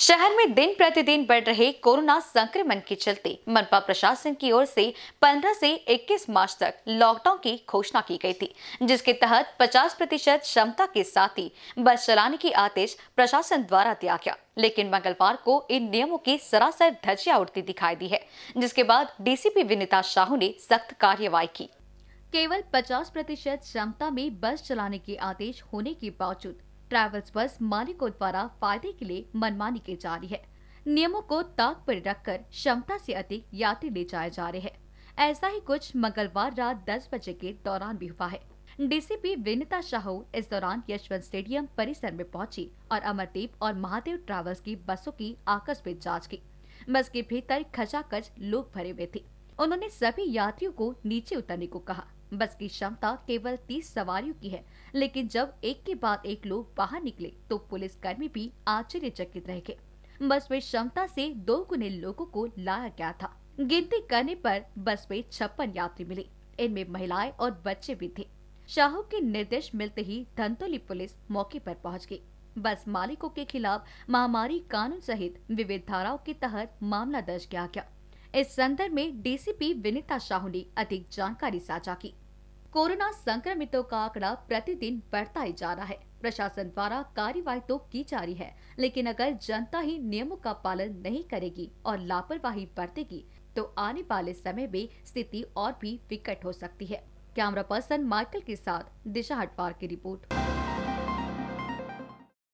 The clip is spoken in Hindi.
शहर में दिन प्रतिदिन बढ़ रहे कोरोना संक्रमण के चलते मनपा प्रशासन की ओर से 15 से 21 मार्च तक लॉकडाउन की घोषणा की गई थी, जिसके तहत 50% क्षमता के साथ ही बस चलाने की आदेश प्रशासन द्वारा दिया गया। लेकिन मंगलवार को इन नियमों की सरासर धज्जियां उड़ती दिखाई दी है, जिसके बाद डीसीपी विनीता साहू ने सख्त कार्रवाई की। केवल 50% क्षमता में बस चलाने के आदेश होने के बावजूद ट्रैवल्स बस मालिकों द्वारा फायदे के लिए मनमानी की जा रही है। नियमों को ताक पर रखकर क्षमता से अधिक यात्री ले जाए जा रहे हैं। ऐसा ही कुछ मंगलवार रात 10 बजे के दौरान भी हुआ है। डीसीपी विनीता साहू इस दौरान यशवंत स्टेडियम परिसर में पहुंची और अमरदीप और महादेव ट्रैवल्स की बसों की आकस्मिक जाँच की। बस के भीतर खचाखच लोग भरे हुए थे। उन्होंने सभी यात्रियों को नीचे उतरने को कहा। बस की क्षमता केवल 30 सवारियों की है, लेकिन जब एक के बाद एक लोग बाहर निकले तो पुलिस कर्मी भी आश्चर्यचकित रह गए। बस में क्षमता से 2 गुने लोगों को लाया गया था। गिनती करने पर बस में 56 यात्री मिले, इनमें महिलाएं और बच्चे भी थे। साहू के निर्देश मिलते ही धंतोली पुलिस मौके पर पहुंच गई। बस मालिकों के खिलाफ महामारी कानून सहित विविध धाराओं के तहत मामला दर्ज किया गया। इस संदर्भ में डीसीपी विनीता साहू ने अधिक जानकारी साझा की। कोरोना संक्रमितों का आंकड़ा प्रतिदिन बढ़ता ही जा रहा है। प्रशासन द्वारा कार्रवाई तो की जा रही है, लेकिन अगर जनता ही नियमों का पालन नहीं करेगी और लापरवाही बरतेगी तो आने वाले समय में स्थिति और भी विकट हो सकती है। कैमरा पर्सन माइकिल के साथ दिशा हटवार की रिपोर्ट।